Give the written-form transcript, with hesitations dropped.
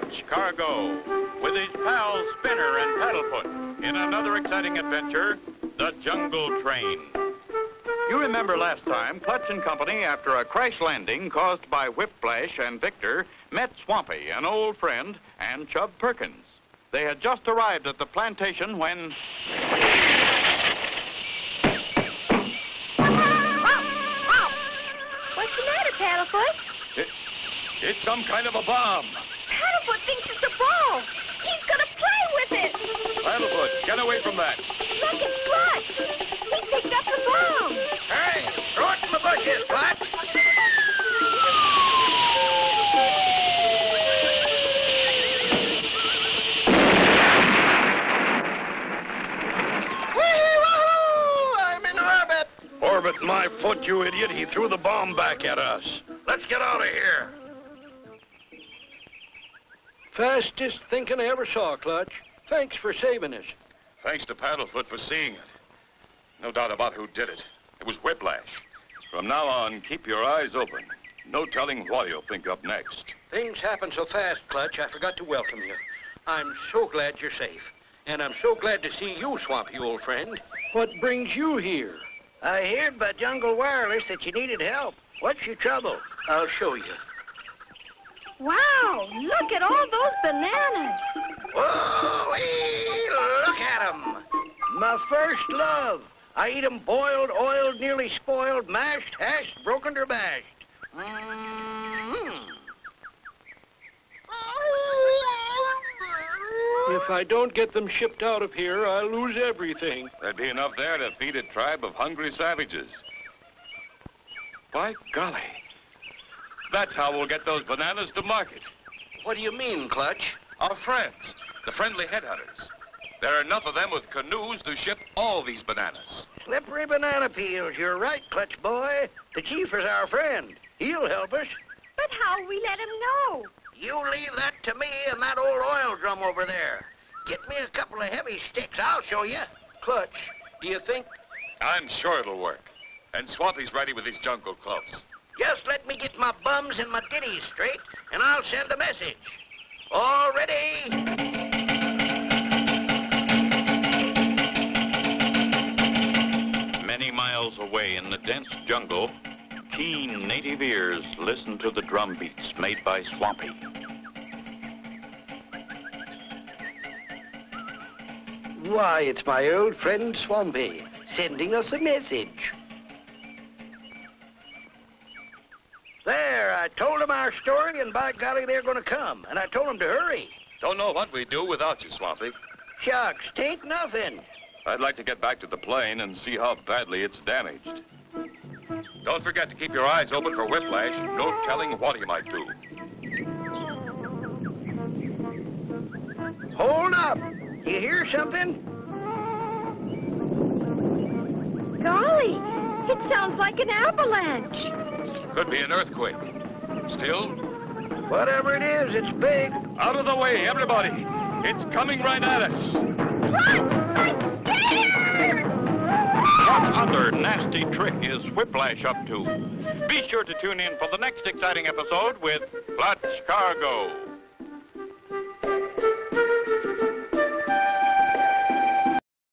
Clutch Cargo, with his pals Spinner and Paddlefoot, in another exciting adventure, The Jungle Train. You remember last time, Clutch and Company, after a crash landing caused by Whiplash and Victor, met Swampy, an old friend, and Chubb Perkins. They had just arrived at the plantation when... What's the matter, Paddlefoot? It's some kind of a bomb. Paddlefoot thinks it's a ball. He's going to play with it. Paddlefoot, get away from that. Look, it's Blotch. He picked up the bomb. Hey, throw it in the bushes, Blotch. Wee-hoo! I'm in orbit. Orbit my foot, you idiot. He threw the bomb back at us. Let's get out of here. Fastest thinking I ever saw, Clutch. Thanks for saving us. Thanks to Paddlefoot for seeing it. No doubt about who did it. It was Whiplash. From now on, keep your eyes open. No telling what he'll think up next. Things happen so fast, Clutch, I forgot to welcome you. I'm so glad you're safe. And I'm so glad to see you, Swampy, old friend. What brings you here? I heard by Jungle Wireless that you needed help. What's your trouble? I'll show you. Wow, look at all those bananas. Whoa, look at them. My first love. I eat them boiled, oiled, nearly spoiled, mashed, hashed, broken or bashed. If I don't get them shipped out of here, I'll lose everything. There'd be enough there to feed a tribe of hungry savages. By golly. That's how we'll get those bananas to market. What do you mean, Clutch? Our friends, the friendly headhunters. There are enough of them with canoes to ship all these bananas. Slippery banana peels, you're right, Clutch boy. The chief is our friend. He'll help us. But how'll we let him know? You leave that to me and that old oil drum over there. Get me a couple of heavy sticks, I'll show you. Clutch, do you think... I'm sure it'll work. And Swampy's ready with his jungle clubs. Just let me get my bums and my ditties straight, and I'll send a message. All ready? Many miles away in the dense jungle, keen native ears listen to the drum beats made by Swampy. Why, it's my old friend Swampy, sending us a message. There, I told them our story, and by golly, they're going to come. And I told them to hurry. Don't know what we'd do without you, Swampy. Shucks, tain't nothing. I'd like to get back to the plane and see how badly it's damaged. Don't forget to keep your eyes open for Whiplash. No telling what he might do. Hold up. You hear something? Golly, it sounds like an avalanche. Could be an earthquake. Still? Whatever it is, it's big. Out of the way, everybody. It's coming right at us. What other nasty trick is Whiplash up to? Be sure to tune in for the next exciting episode with Clutch Cargo.